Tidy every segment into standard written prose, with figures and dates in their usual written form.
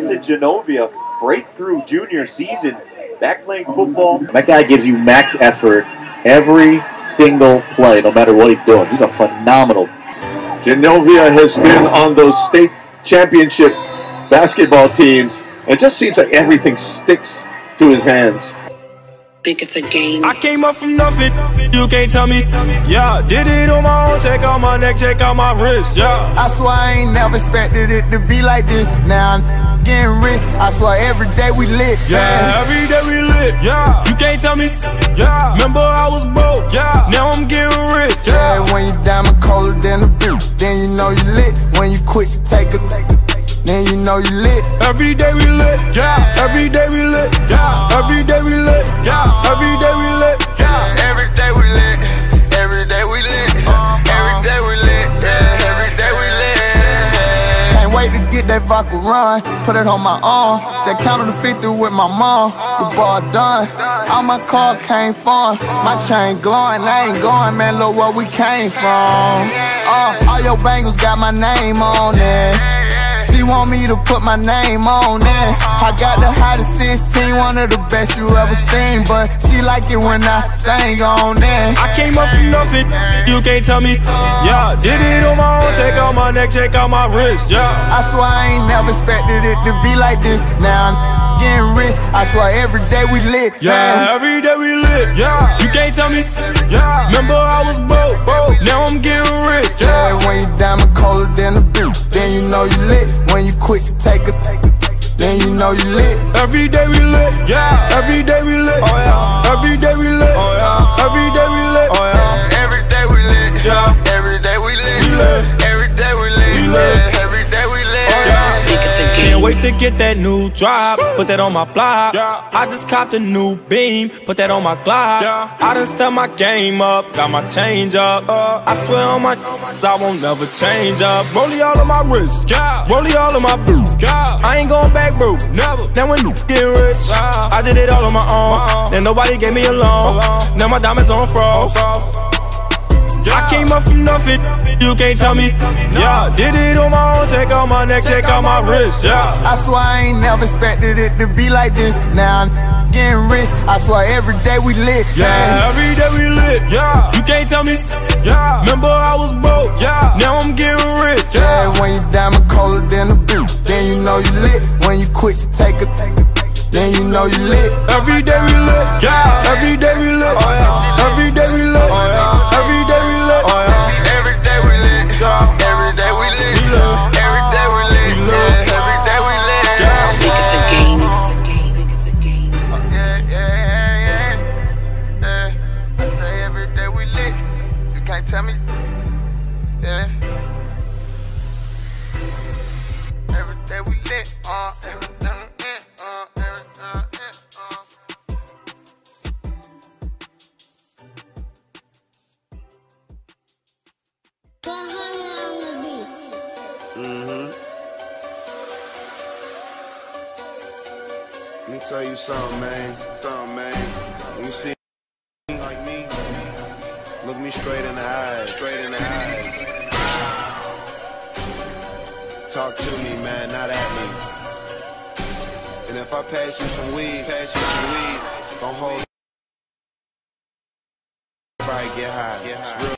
Justin Genovia, breakthrough junior season, back playing football. That guy gives you max effort every single play, no matter what he's doing. He's a phenomenal. Genovia has been on those state championship basketball teams. It just seems like everything sticks to his hands. I think it's a game. I came up from nothing, you can't tell me. Yeah, did it on my own, check out my neck, check out my wrist, yeah. I swear I ain't never expected it to be like this. Now I'm getting rich, I swear every day we lit, man. Yeah, every day we lit, yeah. You can't tell me, yeah. Remember I was broke, yeah. Now I'm getting rich, yeah. Yeah, when you diamond colder than a bitch, then you know you lit. When you quit, take a then you know you lit. Every day we lit, yeah. Every day we lit, yeah. Every day we lit, yeah. Every day we lit, yeah. Every day we lit, every day we lit, every day we lit, yeah. Every day we lit. Can't wait to get that vodka run, put it on my arm. Just counted to 50 with my mom. The ball done. All my car came from. My chain glowing, I ain't going, man. Look where we came from. All your bangles got my name on it. She want me to put my name on it. I got the hottest 16, one of the best you ever seen. But she like it when I sang on it. I came up from nothing, you can't tell me. Yeah, did it on my own, check out my neck, check out my wrist, yeah. I swear I ain't never expected it to be like this. Now I'm getting rich, I swear every day we lit, man. Yeah, every day we lit, yeah. You can't tell me, yeah. Remember I was broke, now I'm getting rich, yeah. When you diamond colder than a bitch, then you know you lit. When you quit to take a, then you know you lit. Every day we lit, yeah. Every day we lit, oh yeah. Every day we lit, oh yeah. Every day we lit, oh yeah. Every day we lit, yeah. Every day we lit, every day we lit, every day we lit, oh yeah. Can't wait to get that new drop, put that on my block. I just copped a new beam, put that on my Glock. I done stepped my game up, got my change up. I swear on my, I won't never change up. Rollie all of my wrists, yeah. Rollie all of my boots, yeah. I ain't going back, bro, never. Now when you get rich, yeah. I did it all on my own. Then nobody gave me a loan. Now my diamonds on frost. Yeah. I came up from nothing, you can't tell me. Yeah, did it on my own, check out my neck, check out my wrist, yeah. I swear I ain't never expected it to be like this. Now I'm getting rich, I swear every day we lit, man. Yeah, every day we lit, yeah. You can't tell me, yeah. Remember I was broke, yeah. Now I'm getting rich, yeah. When you diamond colder than a bitch, then you know you lit. When you quit to take a, then you know you lit. Every day we lit, yeah. Every day we lit, oh yeah. Every day we lit, oh yeah. Every day we lit, oh yeah. Every day we lit, yeah. Every day we lit, yeah. Every day we lit, yeah. Every day we lit, yeah. I think it's a game. Yeah, yeah, yeah, yeah. I say every day we lit. You can't tell me. Yeah. Every day we lit, every day. Let me tell you something, man. When you see like me, look me straight in the eyes. Talk to me, man, not at me. And if I pass you some weed, don't hold. Probably get high. It's real.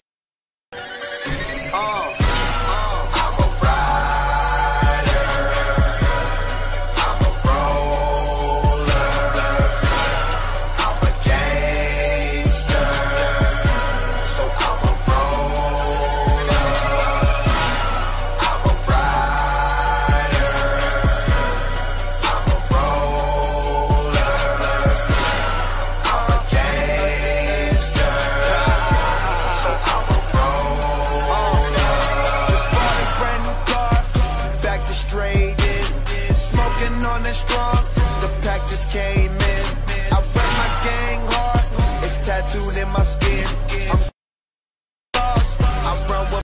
Came in. I wear my gang hard. It's tattooed in my skin. I'm